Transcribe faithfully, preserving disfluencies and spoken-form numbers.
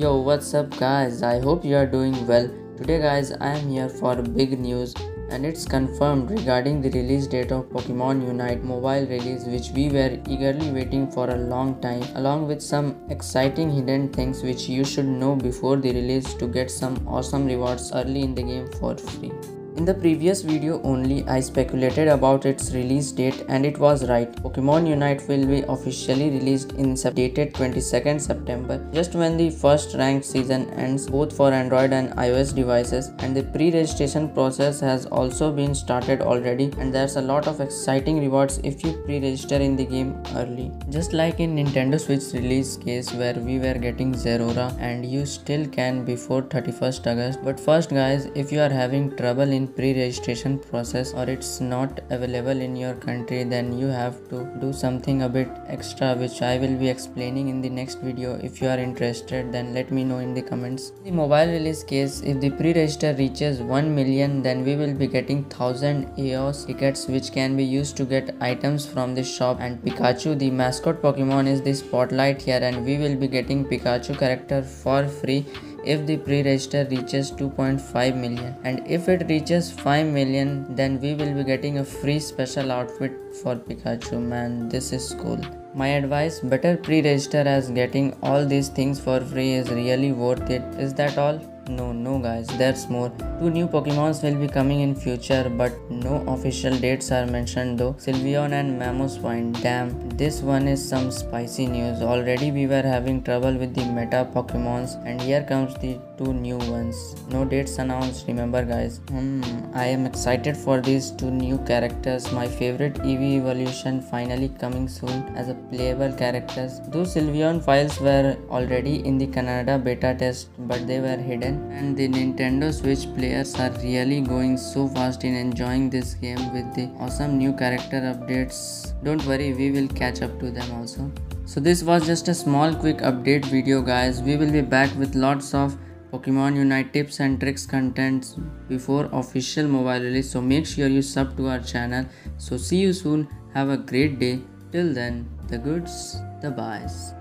Yo, what's up guys, I hope you are doing well. Today guys, I am here for big news and it's confirmed regarding the release date of Pokemon Unite mobile release, which we were eagerly waiting for a long time, along with some exciting hidden things which you should know before the release to get some awesome rewards early in the game for free. In the previous video only, I speculated about its release date and it was right. Pokemon Unite will be officially released in dated twenty-second September, just when the first ranked season ends both for Android and iOS devices, and the pre-registration process has also been started already, and there's a lot of exciting rewards if you pre-register in the game early. Just like in Nintendo Switch release case where we were getting Zeraora, and you still can before thirty-first August. But first guys, if you are having trouble in pre-registration process or it's not available in your country, then you have to do something a bit extra, which I will be explaining in the next video. If you are interested, then let me know in the comments. In the mobile release case, if the pre-register reaches one million, then we will be getting one thousand E O S tickets, which can be used to get items from the shop. And Pikachu, the mascot Pokemon, is the spotlight here, and we will be getting Pikachu character for free if the pre-register reaches two point five million, and if it reaches five million, then we will be getting a free special outfit for Pikachu. Man, this is cool. My advice, better pre-register, as getting all these things for free is really worth it. Is that all? No, no guys, there's more. Two new Pokemons will be coming in future, but no official dates are mentioned though. Sylveon and Mamoswine. Damn, this one is some spicy news. Already we were having trouble with the meta Pokemons, and here comes the two new ones. No dates announced, remember guys. Hmm, I am excited for these two new characters. My favorite Eevee evolution finally coming soon as a playable characters. Those Sylveon files were already in the Kanada beta test, but they were hidden. And the Nintendo Switch players are really going so fast in enjoying this game with the awesome new character updates. Don't worry, we will catch up to them also. So this was just a small quick update video guys. We will be back with lots of Pokemon Unite tips and tricks contents before official mobile release, so make sure you sub to our channel. So see you soon, have a great day. Till then, the goods, the buys.